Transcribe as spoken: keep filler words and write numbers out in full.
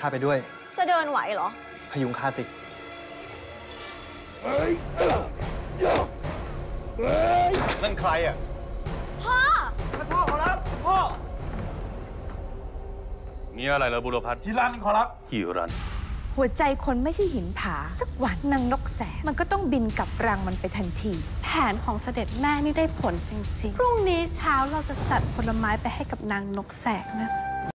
ข้าไปด้วยจะเดินไหวเหรอพยุงข้าสินั่นใครอ่ะพ่อพ่อขอรับพ่อมีอะไรเหรอบุรพัฒน์ฮิรันขอรับฮิรันหัวใจคนไม่ใช่หินผาสักวันนางนกแสนมันก็ต้องบินกลับรังมันไปทันทีแผนของเสด็จแม่นี่ได้ผลจริงๆพรุ่งนี้เช้าเราจะจัดผลไม้ไปให้กับนางนกแสนนะ